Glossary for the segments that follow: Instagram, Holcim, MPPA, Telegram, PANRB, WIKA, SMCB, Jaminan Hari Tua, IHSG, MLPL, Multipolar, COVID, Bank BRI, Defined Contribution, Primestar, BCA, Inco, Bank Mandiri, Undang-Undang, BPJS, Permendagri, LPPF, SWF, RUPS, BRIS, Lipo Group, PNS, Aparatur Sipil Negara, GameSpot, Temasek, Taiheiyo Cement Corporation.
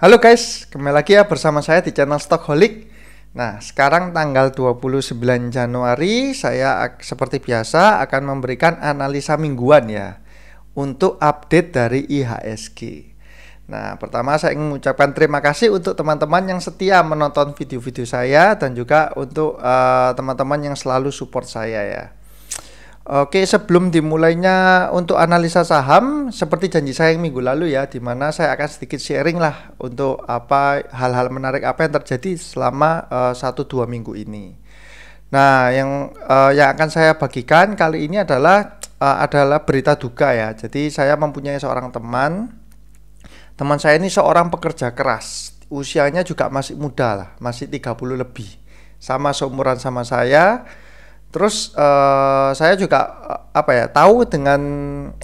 Halo guys, kembali lagi ya bersama saya di channel Stockholic. Nah, sekarang tanggal 29 Januari saya seperti biasa akan memberikan analisa mingguan ya untuk update dari IHSG. Nah, pertama saya ingin mengucapkan terima kasih untuk teman-teman yang setia menonton video-video saya dan juga untuk teman-teman yang selalu support saya ya. Oke, sebelum dimulainya untuk analisa saham, seperti janji saya yang minggu lalu ya, dimana saya akan sedikit sharing lah untuk apa hal-hal menarik apa yang terjadi selama 1-2 minggu ini. Nah, yang akan saya bagikan kali ini adalah berita duka ya. Jadi saya mempunyai seorang teman. Teman saya ini seorang pekerja keras, usianya juga masih muda lah, masih 30 lebih, sama seumuran sama saya. Terus saya juga tahu dengan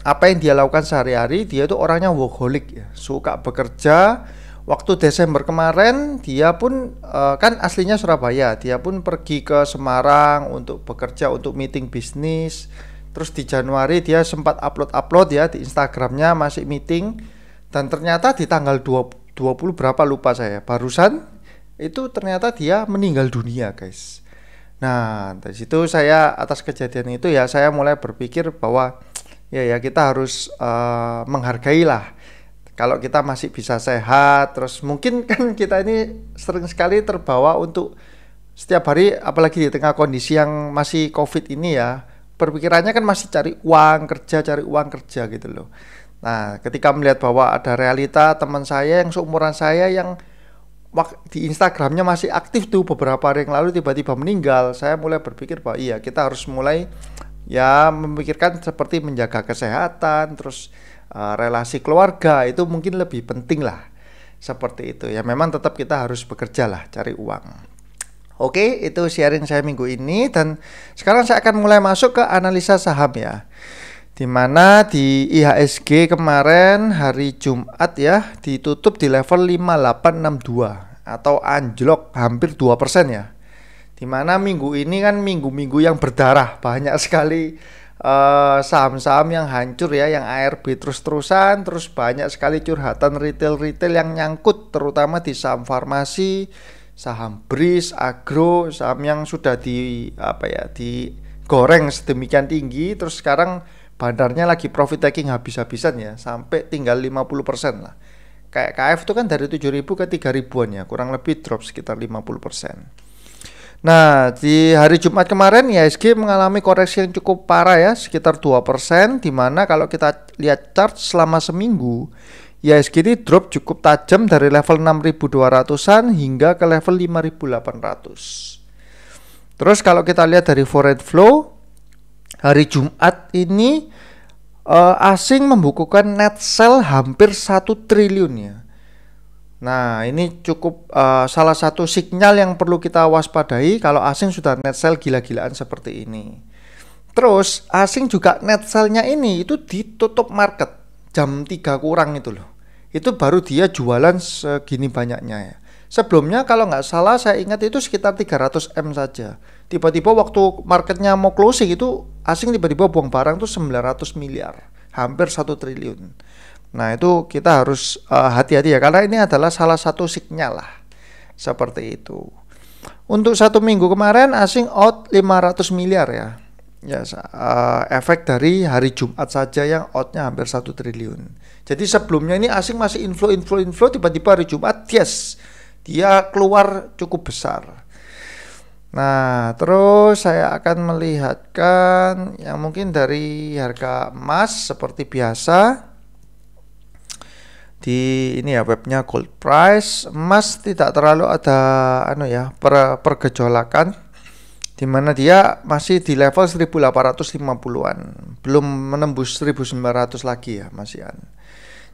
apa yang dia lakukan sehari-hari. Dia itu orangnya workaholic ya, suka bekerja. Waktu Desember kemarin dia pun kan aslinya Surabaya, dia pun pergi ke Semarang untuk bekerja, untuk meeting bisnis. Terus di Januari dia sempat upload ya di Instagramnya, masih meeting. Dan ternyata di tanggal 20 berapa lupa saya, barusan itu ternyata dia meninggal dunia guys. Nah, dari situ saya atas kejadian itu ya saya mulai berpikir bahwa ya kita harus menghargailah kalau kita masih bisa sehat. Terus mungkin kan kita ini sering sekali terbawa untuk setiap hari, apalagi di tengah kondisi yang masih COVID ini ya, perpikirannya kan masih cari uang kerja gitu loh. Nah, ketika melihat bahwa ada realita teman saya yang seumuran saya yang di Instagramnya masih aktif tuh beberapa hari yang lalu tiba-tiba meninggal, saya mulai berpikir bahwa iya, kita harus mulai ya memikirkan seperti menjaga kesehatan. Terus relasi keluarga itu mungkin lebih penting lah, seperti itu ya. Memang tetap kita harus bekerja lah, cari uang. Oke, itu sharing saya minggu ini. Dan sekarang saya akan mulai masuk ke analisa saham ya, dimana di IHSG kemarin hari Jumat ya ditutup di level 5862 atau anjlok hampir 2% ya. Dimana minggu ini kan minggu-minggu yang berdarah, banyak sekali saham-saham yang hancur ya, yang ARB terus-terusan. Terus banyak sekali curhatan retail-retail yang nyangkut, terutama di saham farmasi, saham BRIS, agro, saham yang sudah digoreng sedemikian tinggi. Terus sekarang bandarnya lagi profit taking habis-habisan ya, sampai tinggal 50% lah. Kayak KF itu kan dari 7.000 ke 3.000-an ya, kurang lebih drop sekitar 50%. Nah, di hari Jumat kemarin IHSG mengalami koreksi yang cukup parah ya, sekitar 2%, dimana kalau kita lihat chart selama seminggu, IHSG ini drop cukup tajam dari level 6.200-an hingga ke level 5.800. Terus kalau kita lihat dari foreign flow, hari Jumat ini asing membukukan net sell hampir 1 triliun ya. Nah, ini cukup salah satu sinyal yang perlu kita waspadai kalau asing sudah net sell gila-gilaan seperti ini. Terus asing juga net sellnya ini itu ditutup market jam 3 kurang itu loh. Itu baru dia jualan segini banyaknya ya. Sebelumnya kalau nggak salah saya ingat itu sekitar 300 M saja. Tiba-tiba waktu marketnya mau closing itu asing tiba-tiba buang barang tuh 900 miliar, hampir 1 triliun. Nah, itu kita harus hati-hati ya, karena ini adalah salah satu sinyal lah, seperti itu. Untuk satu minggu kemarin asing out 500 miliar ya. Efek dari hari Jumat saja yang outnya hampir 1 triliun. Jadi sebelumnya ini asing masih inflow, tiba-tiba hari Jumat dia keluar cukup besar. Nah, terus saya akan melihatkan yang mungkin dari harga emas seperti biasa. Di ini ya webnya gold price, emas tidak terlalu ada pergejolakan, dimana dia masih di level 1850-an, belum menembus 1900 lagi ya, masihan.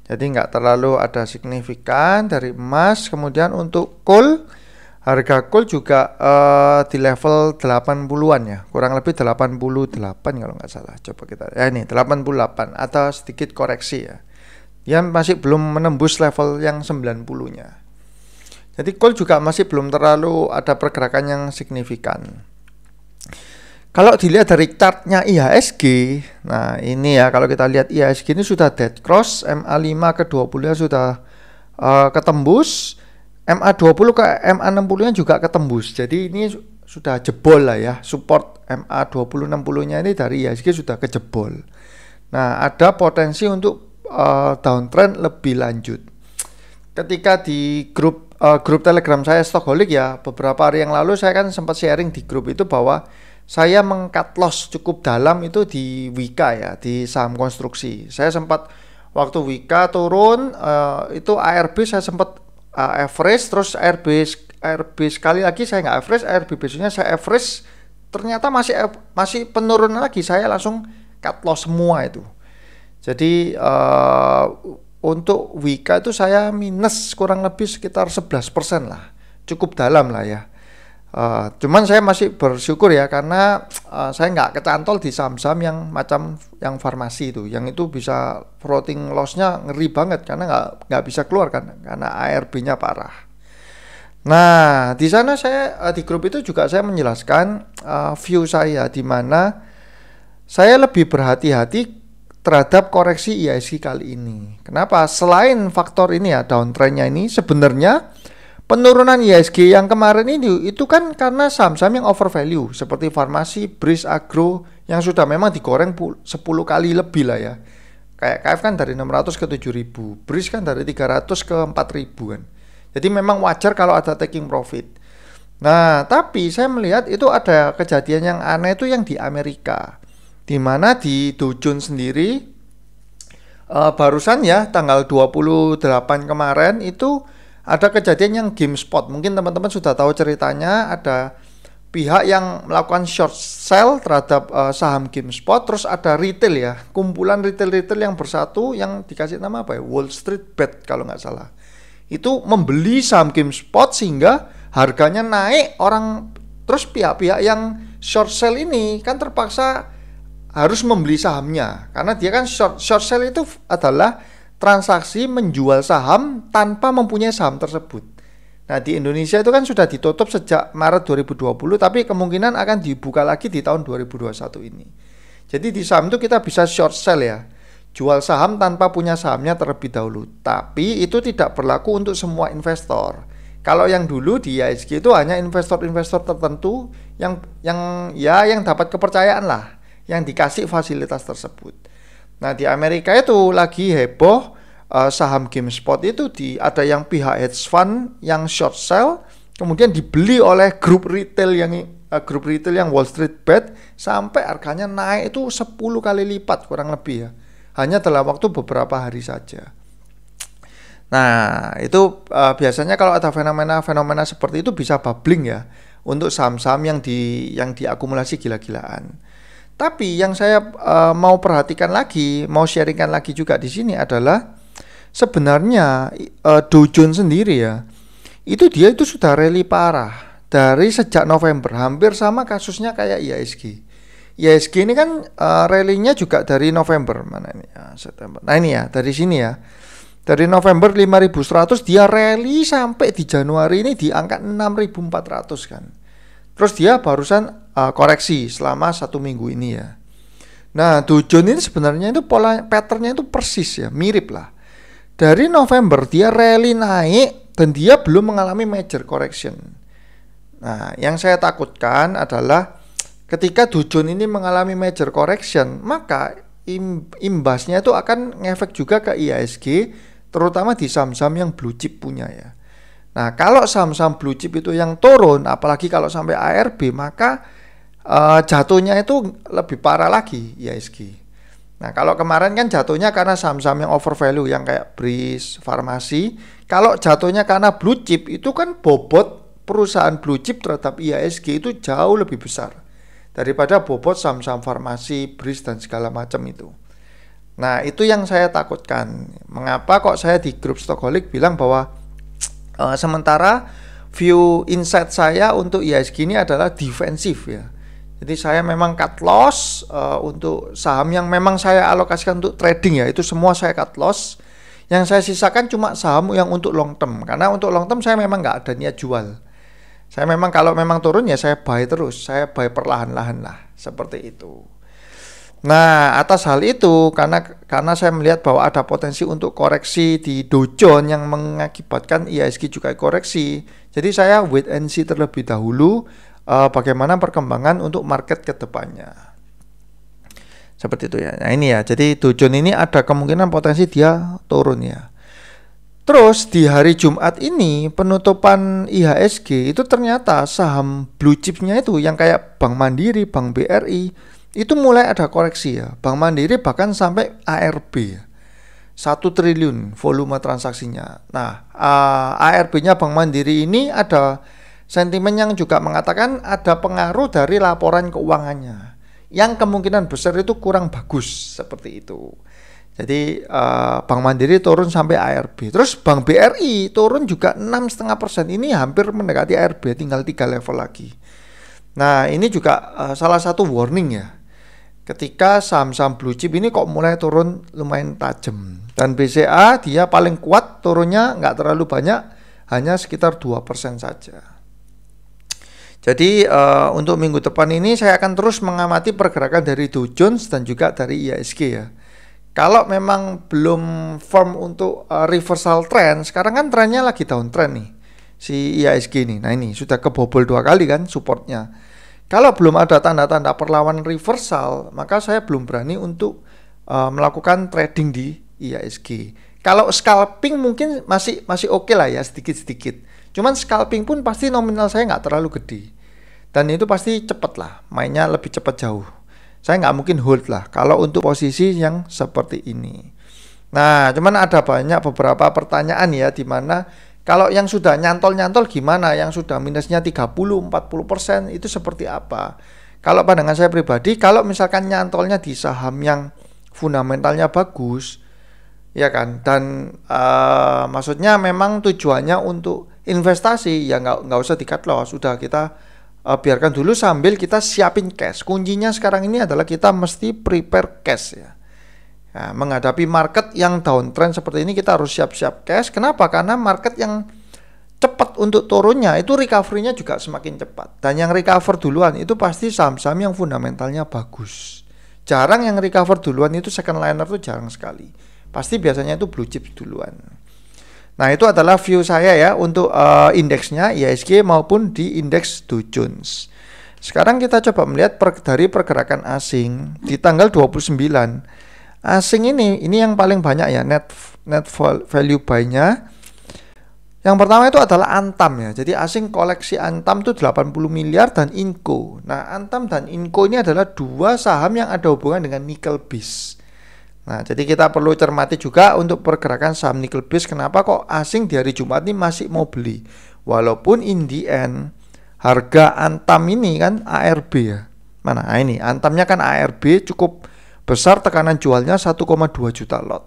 Jadi nggak terlalu ada signifikan dari emas. Kemudian untuk coal, harga coal juga di level 80-an ya, kurang lebih 88 kalau nggak salah. Coba kita, ini 88 atau sedikit koreksi ya. Dia masih belum menembus level yang 90-nya. Jadi coal juga masih belum terlalu ada pergerakan yang signifikan. Kalau dilihat dari chartnya IHSG, nah ini ya, kalau kita lihat IHSG ini sudah dead cross MA5 ke 20 sudah ketembus, MA20 ke MA60-nya juga ketembus. Jadi ini sudah jebol lah ya, support MA20-60-nya ini dari IHSG sudah kejebol. Nah, ada potensi untuk downtrend lebih lanjut. Ketika di grup Telegram saya Stockholic ya, beberapa hari yang lalu saya kan sempat sharing di grup itu bahwa saya meng-cut loss cukup dalam itu di WIKA ya, di saham konstruksi. Saya sempat waktu WIKA turun itu ARB saya sempat average, terus ARB sekali lagi saya nggak average, ARB besoknya saya average, ternyata masih penurunan lagi, saya langsung cut loss semua itu. Jadi untuk WIKA itu saya minus kurang lebih sekitar 11% lah, cukup dalam lah ya. Cuman saya masih bersyukur ya, karena saya nggak kecantol di saham-saham yang macam yang farmasi itu, yang itu bisa floating loss-nya ngeri banget karena nggak bisa keluar kan, karena ARB-nya parah. Nah di sana saya di grup itu juga saya menjelaskan view saya, di mana saya lebih berhati-hati terhadap koreksi IHSG kali ini. Kenapa? Selain faktor ini ya, downtrend-nya ini sebenarnya penurunan IHSG yang kemarin ini itu kan karena saham-saham yang over value seperti farmasi, BRIS, agro yang sudah memang digoreng 10 kali lebih lah ya. Kayak KF kan dari 600 ke 7.000, BRIS kan dari 300 ke 4.000 kan. Jadi memang wajar kalau ada taking profit. Nah, tapi saya melihat itu ada kejadian yang aneh itu yang di Amerika. Di mana di Dow Jones sendiri barusan ya tanggal 28 kemarin itu ada kejadian yang GameSpot, mungkin teman-teman sudah tahu ceritanya, ada pihak yang melakukan short sell terhadap saham GameSpot, terus ada retail ya, kumpulan retail-retail yang bersatu yang dikasih nama apa ya, Wall Street Bet kalau nggak salah. Itu membeli saham GameSpot sehingga harganya naik, orang terus pihak-pihak yang short sell ini kan terpaksa harus membeli sahamnya, karena dia kan short sell itu adalah transaksi menjual saham tanpa mempunyai saham tersebut. Nah di Indonesia itu kan sudah ditutup sejak Maret 2020, tapi kemungkinan akan dibuka lagi di tahun 2021 ini. Jadi di saham itu kita bisa short sell ya, jual saham tanpa punya sahamnya terlebih dahulu. Tapi itu tidak berlaku untuk semua investor. Kalau yang dulu di IHSG itu hanya investor-investor tertentu yang dapat kepercayaan lah, yang dikasih fasilitas tersebut. Nah di Amerika itu lagi heboh saham GameSpot itu ada yang pihak hedge fund yang short sell, kemudian dibeli oleh grup retail yang Wall Street Bet sampai harganya naik itu 10 kali lipat kurang lebih ya, hanya dalam waktu beberapa hari saja. Nah itu biasanya kalau ada fenomena seperti itu bisa bubbling ya untuk saham-saham yang diakumulasi gila-gilaan. Tapi yang saya mau perhatikan lagi, mau sharingkan lagi juga di sini adalah sebenarnya Dow Jones sendiri ya, dia sudah rally parah dari sejak November, hampir sama kasusnya kayak IHSG. IHSG ini kan rally-nya juga dari November, mana ini? September. Nah ini ya, dari sini ya. Dari November 5.100 dia rally sampai di Januari ini di angka 6.400 kan. Terus dia barusan koreksi selama 1 minggu ini ya. Nah Dow Jones ini sebenarnya itu pola patternnya itu persis ya, mirip lah. Dari November dia rally naik dan dia belum mengalami major correction. Nah yang saya takutkan adalah ketika Dow Jones ini mengalami major correction, maka imbasnya itu akan ngefek juga ke IHSG, terutama di saham-saham yang blue chip punya ya. Nah kalau saham-saham blue chip itu yang turun, apalagi kalau sampai ARB, maka jatuhnya itu lebih parah lagi IHSG. Nah kalau kemarin kan jatuhnya karena saham-saham yang over value yang kayak BRIS, farmasi. Kalau jatuhnya karena blue chip itu kan bobot perusahaan blue chip terhadap IHSG itu jauh lebih besar daripada bobot saham-saham farmasi, BRIS dan segala macam itu. Nah itu yang saya takutkan. Mengapa kok saya di grup Stockholic bilang bahwa sementara view insight saya untuk IHSG ini adalah defensif ya. Jadi saya memang cut loss untuk saham yang memang saya alokasikan untuk trading ya, itu semua saya cut loss. Yang saya sisakan cuma saham yang untuk long term, karena untuk long term saya memang nggak ada niat jual. Saya memang kalau memang turun ya saya buy terus, saya buy perlahan-lahan lah, seperti itu. Nah, atas hal itu, karena saya melihat bahwa ada potensi untuk koreksi di Dow Jones yang mengakibatkan IHSG juga koreksi. Jadi saya wait and see terlebih dahulu bagaimana perkembangan untuk market ke depannya. Seperti itu ya. Nah, ini ya. Jadi Dow Jones ini ada kemungkinan potensi dia turun ya. Terus di hari Jumat ini penutupan IHSG itu ternyata saham blue chipnya itu yang kayak Bank Mandiri, Bank BRI itu mulai ada koreksi ya. Bank Mandiri bahkan sampai ARB 1 triliun volume transaksinya. Nah, ARB-nya Bank Mandiri ini ada sentimen yang juga mengatakan ada pengaruh dari laporan keuangannya yang kemungkinan besar itu kurang bagus seperti itu. Jadi Bank Mandiri turun sampai ARB. Terus Bank BRI turun juga 6,5%. Ini hampir mendekati ARB, tinggal 3 level lagi. Nah, ini juga salah satu warning ya. Ketika saham-saham blue chip ini kok mulai turun lumayan tajam. Dan BCA dia paling kuat turunnya nggak terlalu banyak, hanya sekitar 2% saja. Jadi untuk minggu depan ini saya akan terus mengamati pergerakan dari Dow Jones dan juga dari IHSG ya. Kalau memang belum firm untuk reversal trend, sekarang kan trennya lagi downtrend nih, si IHSG ini. Nah ini sudah kebobol 2 kali kan supportnya. Kalau belum ada tanda-tanda perlawan reversal, maka saya belum berani untuk melakukan trading di IHSG. Kalau scalping mungkin masih oke lah ya, sedikit-sedikit. Cuman scalping pun pasti nominal saya nggak terlalu gede. Dan itu pasti cepet lah, mainnya lebih cepat jauh. Saya nggak mungkin hold lah kalau untuk posisi yang seperti ini. Nah, cuman ada banyak beberapa pertanyaan ya, dimana kalau yang sudah nyantol-nyantol gimana, yang sudah minusnya 30-40% itu seperti apa. Kalau pandangan saya pribadi, kalau misalkan nyantolnya di saham yang fundamentalnya bagus, ya kan, dan maksudnya memang tujuannya untuk investasi, ya nggak usah di cut loss, sudah kita biarkan dulu sambil kita siapin cash. Kuncinya sekarang ini adalah kita mesti prepare cash ya. Nah, menghadapi market yang downtrend seperti ini kita harus siap-siap cash. Kenapa? Karena market yang cepat untuk turunnya itu recovery-nya juga semakin cepat. Dan yang recover duluan itu pasti saham-saham yang fundamentalnya bagus. Jarang yang recover duluan itu second liner tuh jarang sekali. Pasti biasanya itu blue chip duluan. Nah, itu adalah view saya ya untuk indeksnya IHSG maupun di indeks Dow Jones. Sekarang kita coba melihat dari pergerakan asing di tanggal 29. Asing ini yang paling banyak ya net value buy-nya. Yang pertama itu adalah Antam ya. Jadi asing koleksi Antam itu 80 miliar dan Inco. Nah, Antam dan Inco ini adalah 2 saham yang ada hubungan dengan nikel bis. Nah, jadi kita perlu cermati juga untuk pergerakan saham nikel bis. Kenapa kok asing di hari Jumat ini masih mau beli? Walaupun in the end harga Antam ini kan ARB ya. Mana? Nah, ini Antamnya kan ARB cukup besar tekanan jualnya 1,2 juta lot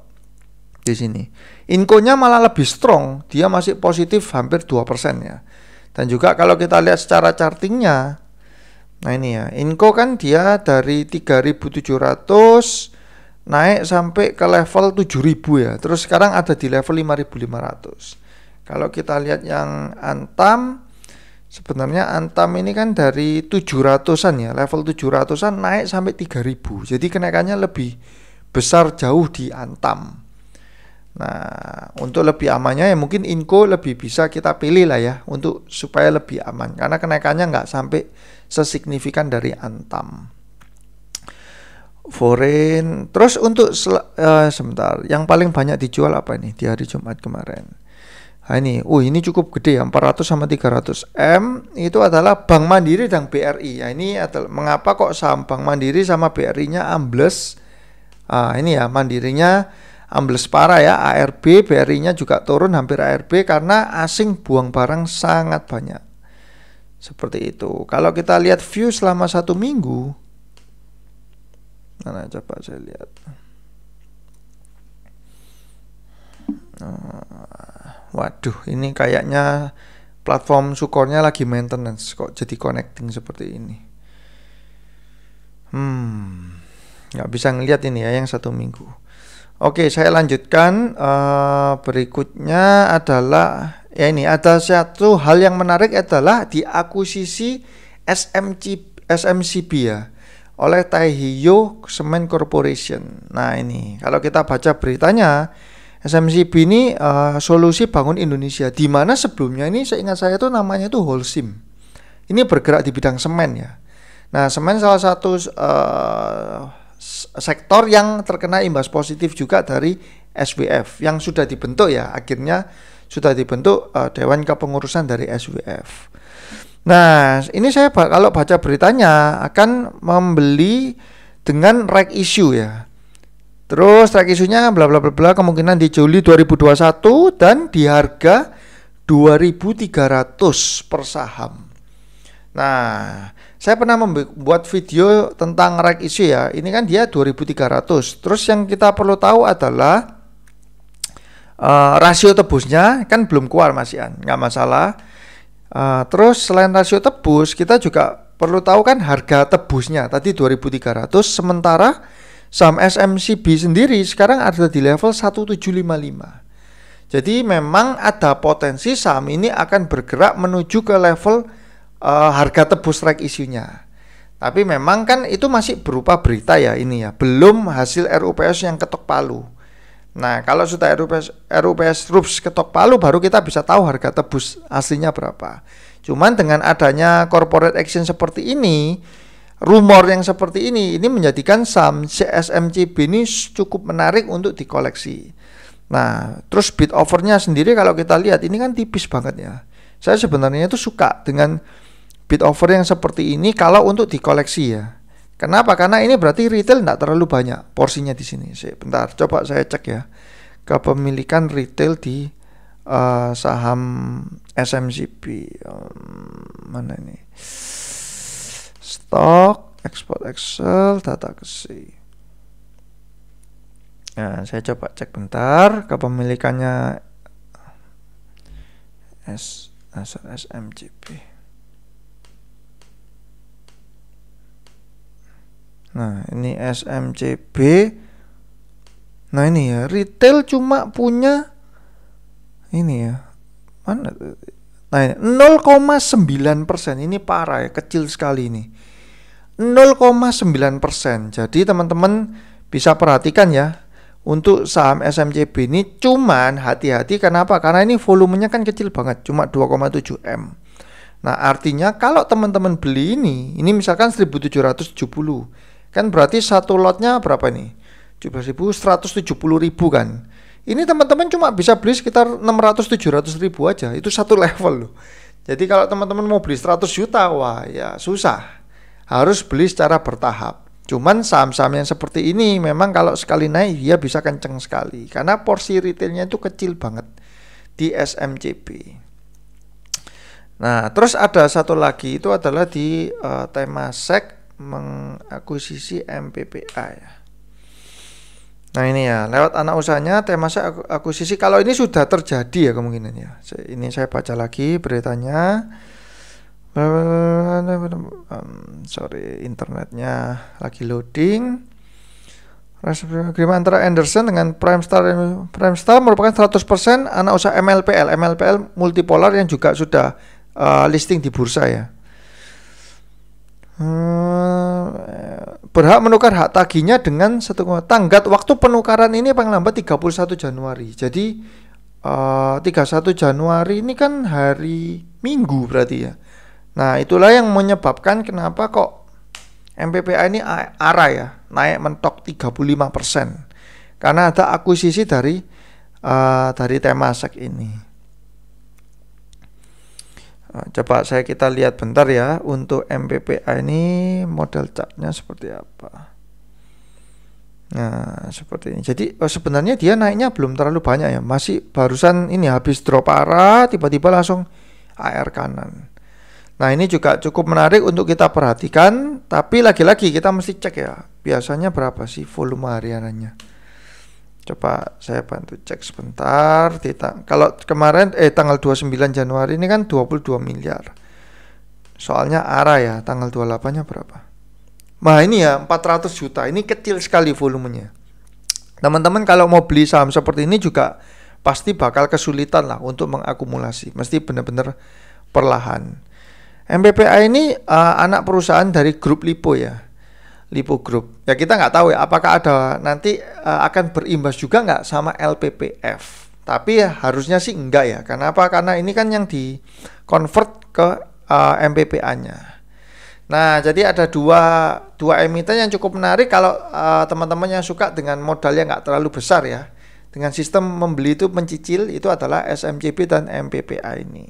di sini. Inco-nya malah lebih strong, dia masih positif hampir 2% ya. Dan juga kalau kita lihat secara chartingnya, nah ini ya, Inco kan dia dari 3.700 naik sampai ke level 7.000 ya. Terus sekarang ada di level 5.500. Kalau kita lihat yang Antam, sebenarnya Antam ini kan dari 700-an ya, level 700-an naik sampai 3.000. Jadi kenaikannya lebih besar jauh di Antam. Nah, untuk lebih amannya ya mungkin Inco lebih bisa kita pilih lah ya, untuk supaya lebih aman, karena kenaikannya nggak sampai sesignifikan dari Antam foreign. Terus untuk sebentar, yang paling banyak dijual apa nih di hari Jumat kemarin? Nah, ini ini cukup gede ya, 400 sama 300 M. Itu adalah Bank Mandiri dan BRI. Nah, ini adalah mengapa kok saham Bank Mandiri sama BRI-nya ambles. Ah, ini ya, Mandirinya ambles parah ya, ARB, BRI-nya juga turun hampir ARB karena asing buang barang sangat banyak. Seperti itu. Kalau kita lihat view selama 1 minggu, nah, coba saya lihat. Waduh, ini kayaknya platform Sukornya lagi maintenance kok jadi connecting seperti ini. Nggak bisa ngelihat ini ya yang 1 minggu. Oke, saya lanjutkan. Berikutnya adalah ya ini, ada satu hal yang menarik adalah di akuisisi SMCB ya. oleh Taiheiyo Cement Corporation. Nah ini kalau kita baca beritanya, SMCB ini solusi bangun Indonesia, di mana sebelumnya ini seingat saya itu namanya itu Holcim. Ini bergerak di bidang semen ya. Nah semen salah satu sektor yang terkena imbas positif juga dari SWF yang sudah dibentuk ya, akhirnya sudah dibentuk Dewan Kepengurusan dari SWF. Nah, ini saya kalau baca beritanya akan membeli dengan right issue ya. Terus right issue-nya bla bla bla kemungkinan di Juli 2021 dan di harga 2.300 per saham. Nah, saya pernah membuat video tentang right issue ya. Ini kan dia 2.300. Terus yang kita perlu tahu adalah rasio tebusnya kan belum keluar Mas Ian, nggak masalah. Terus selain rasio tebus, kita juga perlu tahu kan harga tebusnya tadi 2.300, sementara saham SMCB sendiri sekarang ada di level 1.755. Jadi memang ada potensi saham ini akan bergerak menuju ke level harga tebus right issue-nya. Tapi memang kan itu masih berupa berita ya ini ya, belum hasil RUPS yang ketok palu. Nah, kalau sudah RUPS ketok palu baru kita bisa tahu harga tebus aslinya berapa. Cuman dengan adanya corporate action seperti ini, rumor yang seperti ini menjadikan saham SMCB ini cukup menarik untuk dikoleksi. Nah, terus bid offernya sendiri kalau kita lihat ini kan tipis banget ya. Saya sebenarnya itu suka dengan bid offer yang seperti ini kalau untuk dikoleksi ya. Kenapa? Karena ini berarti retail tidak terlalu banyak porsinya di sini. Bentar, coba saya cek ya kepemilikan retail di saham SMCB. Mana ini? Stok, Export Excel, data kesi. Nah, saya coba cek bentar kepemilikannya SMCB. Nah ini SMCB. Nah ini ya retail cuma punya ini ya mana? Nah 0,9%, ini parah ya, kecil sekali ini 0,9%. Jadi teman-teman bisa perhatikan ya untuk saham SMCB ini, cuman hati-hati kenapa? Karena ini volumenya kan kecil banget, cuma 2,7 M. Nah artinya kalau teman-teman beli ini misalkan 1.770. Kan berarti satu lotnya berapa nih? 17.170.000 kan. Ini teman-teman cuma bisa beli sekitar 600-700.000 aja. Itu satu level loh. Jadi kalau teman-teman mau beli 100 juta, wah ya susah. Harus beli secara bertahap. Cuman saham-saham yang seperti ini memang kalau sekali naik dia bisa kenceng sekali. Karena porsi retailnya itu kecil banget di SMCB. Nah terus ada satu lagi itu adalah di Temasek mengakuisisi MPPA ya. Nah ini ya lewat anak usahanya Temasek akuisisi. Kalau ini sudah terjadi ya kemungkinannya. Ini saya baca lagi beritanya. Sorry internetnya lagi loading. Agreement antara Anderson dengan Primestar merupakan 100% anak usaha MLPL multipolar yang juga sudah listing di bursa ya. Berhak menukar hak tagihnya dengan tenggat waktu penukaran ini paling lambat 31 Januari. Jadi 31 Januari ini kan hari Minggu berarti ya. Nah itulah yang menyebabkan kenapa kok MPPA ini arah ya, naik mentok 35%, karena ada akuisisi dari Temasek ini. Coba kita lihat bentar ya untuk MPPA ini model chartnya seperti apa. Nah seperti ini. Jadi sebenarnya dia naiknya belum terlalu banyak ya, masih barusan ini habis drop parah tiba-tiba langsung AR kanan. Nah ini juga cukup menarik untuk kita perhatikan. Tapi lagi-lagi kita mesti cek ya, biasanya berapa sih volume hariannya. Coba saya bantu cek sebentar. Kalau kemarin tanggal 29 Januari ini kan 22 miliar. Soalnya ARA ya, tanggal 28-nya berapa? Nah, ini ya 400 juta. Ini kecil sekali volumenya. Teman-teman kalau mau beli saham seperti ini juga pasti bakal kesulitan lah untuk mengakumulasi. Mesti benar-benar perlahan. MPPA ini anak perusahaan dari grup Lipo ya. Lipo Group. Ya kita nggak tahu ya apakah ada nanti akan berimbas juga nggak sama LPPF. Tapi ya, harusnya sih enggak ya. Kenapa? Karena ini kan yang di convert ke MPPA-nya. Nah, jadi ada dua emiten yang cukup menarik kalau teman-teman yang suka dengan modalnya nggak terlalu besar ya. Dengan sistem membeli itu mencicil itu adalah SMCB dan MPPA ini.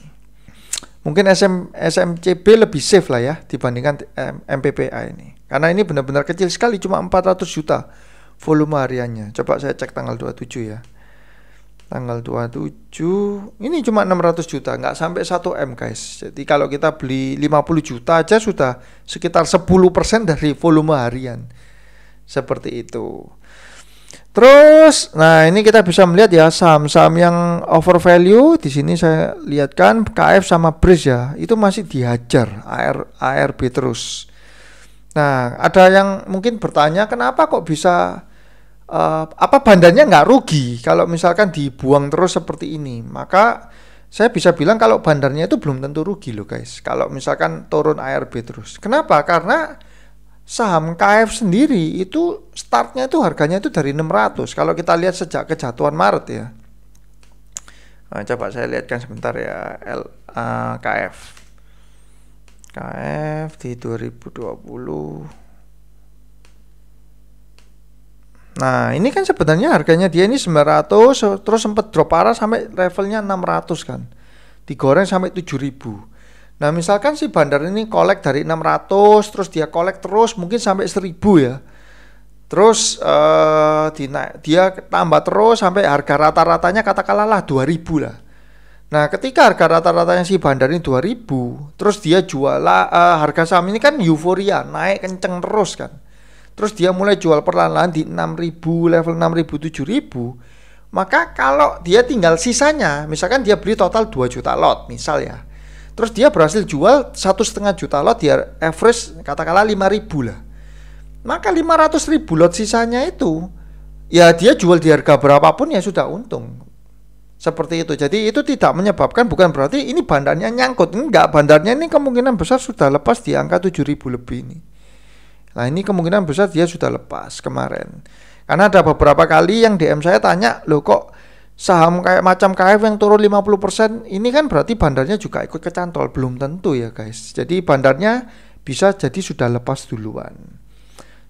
Mungkin SMCB lebih safe lah ya dibandingkan MPPA ini. Karena ini benar-benar kecil sekali, cuma 400 juta volume hariannya. Coba saya cek tanggal 27 ya. Tanggal 27 ini cuma 600 juta, nggak sampai 1M guys. Jadi kalau kita beli 50 juta aja sudah sekitar 10% dari volume harian. Seperti itu. Terus nah ini kita bisa melihat ya saham-saham yang over value. Di sini saya lihatkan KF sama BRIS ya, itu masih dihajar ARB terus. Nah ada yang mungkin bertanya kenapa kok bisa apa bandarnya nggak rugi kalau misalkan dibuang terus seperti ini. Maka saya bisa bilang kalau bandarnya itu belum tentu rugi loh guys, kalau misalkan turun ARB terus. Kenapa? Karena saham KF sendiri itu startnya itu harganya itu dari 600. Kalau kita lihat sejak kejatuhan Maret ya. Nah, coba saya lihatkan sebentar ya KF. KF di 2020. Nah ini kan sebenarnya harganya dia ini 900, terus sempat drop parah sampai levelnya 600 kan, digoreng sampai 7.000. Nah misalkan si bandar ini collect dari 600, terus dia collect terus mungkin sampai 1.000 ya. Terus dia tambah terus sampai harga rata-ratanya katakanlah 2.000 lah. Nah ketika harga rata-ratanya si bandar ini 2.000, terus dia jual harga saham ini kan euforia, naik kenceng terus kan. Terus dia mulai jual perlahan-lahan di 6.000, level 6.000, 7.000. Maka kalau dia tinggal sisanya, misalkan dia beli total 2 juta lot misal ya. Terus dia berhasil jual 1,5 juta lot, dia average katakanlah 5.000 lah. Maka 500.000 lot sisanya itu, ya dia jual di harga berapapun ya sudah untung. Seperti itu. Jadi itu tidak menyebabkan, bukan berarti ini bandarnya nyangkut. Enggak, bandarnya ini kemungkinan besar sudah lepas di angka 7.000 lebih ini. Nah ini kemungkinan besar dia sudah lepas kemarin. Karena ada beberapa kali yang DM saya tanya, loh kok saham kayak macam KF yang turun 50% ini kan berarti bandarnya juga ikut kecantol. Belum tentu ya guys. Jadi bandarnya bisa jadi sudah lepas duluan.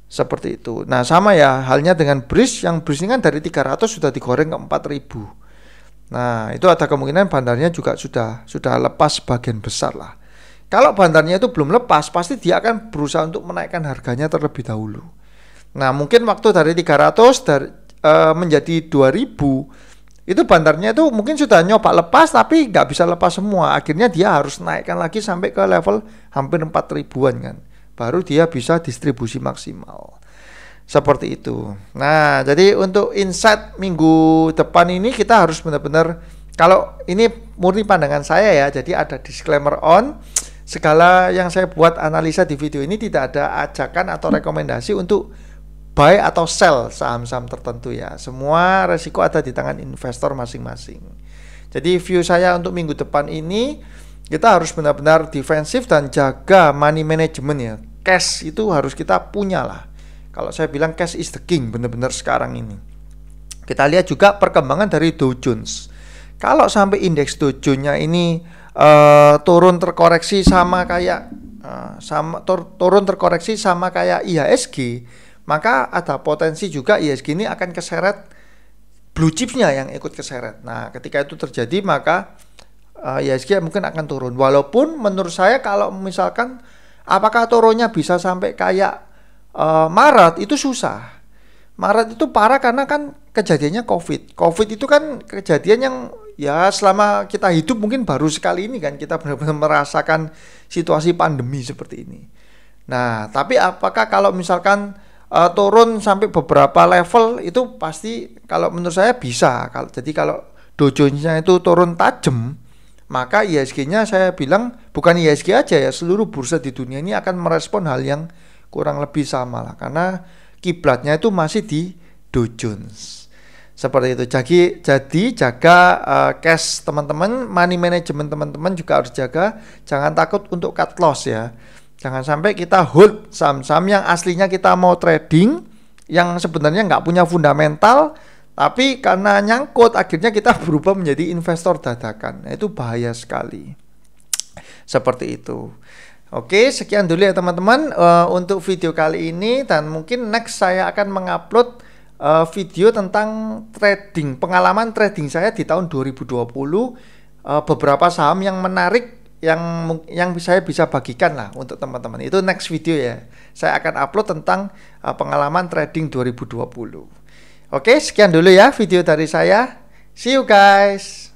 Seperti itu. Nah sama ya halnya dengan BRIS. Yang BRIS ini kan dari 300 sudah digoreng ke 4.000. Nah itu ada kemungkinan bandarnya juga sudah lepas bagian besar lah. Kalau bandarnya itu belum lepas, pasti dia akan berusaha untuk menaikkan harganya terlebih dahulu. Nah, mungkin waktu dari 300 menjadi 2.000, itu bandarnya itu mungkin sudah nyoba lepas, tapi nggak bisa lepas semua. Akhirnya dia harus naikkan lagi sampai ke level hampir 4.000-an kan. Baru dia bisa distribusi maksimal. Seperti itu. Nah, jadi untuk insight minggu depan ini kita harus benar-benar, kalau ini murni pandangan saya ya, jadi ada disclaimer on. Segala yang saya buat analisa di video ini tidak ada ajakan atau rekomendasi untuk buy atau sell saham-saham tertentu ya. Semua resiko ada di tangan investor masing-masing. Jadi view saya untuk minggu depan ini, kita harus benar-benar defensif dan jaga money management ya. Cash itu harus kita punya lah. Kalau saya bilang cash is the king benar-benar sekarang ini. Kita lihat juga perkembangan dari Dow Jones. Kalau sampai indeks Dow Jones-nya ini turun terkoreksi sama kayak IHSG, maka ada potensi juga IHSG ini akan keseret, blue chipsnya yang ikut keseret. Nah ketika itu terjadi maka IHSG mungkin akan turun. Walaupun menurut saya kalau misalkan apakah turunnya bisa sampai kayak Maret itu susah. Maret itu parah karena kan kejadiannya COVID. COVID itu kan kejadian yang ya selama kita hidup mungkin baru sekali ini kan kita benar-benar merasakan situasi pandemi seperti ini. Nah tapi apakah kalau misalkan turun sampai beberapa level itu pasti kalau menurut saya bisa. Jadi kalau Dow Jones-nya itu turun tajam, maka IHSG-nya saya bilang bukan IHSG aja ya, seluruh bursa di dunia ini akan merespon hal yang kurang lebih sama lah. Karena kiblatnya itu masih di Dow Jones. Seperti itu. Jadi jaga cash teman-teman, money management teman-teman juga harus jaga. Jangan takut untuk cut loss ya. Jangan sampai kita hold saham-saham yang aslinya kita mau trading, yang sebenarnya nggak punya fundamental, tapi karena nyangkut akhirnya kita berubah menjadi investor dadakan. Nah, itu bahaya sekali. Seperti itu. Oke, sekian dulu ya teman-teman untuk video kali ini, dan mungkin next saya akan mengupload video tentang trading, pengalaman trading saya di tahun 2020, beberapa saham yang menarik yang saya bisa bagikan lah untuk teman-teman. Itu next video ya, saya akan upload tentang pengalaman trading 2020. Oke, sekian dulu ya video dari saya. See you guys.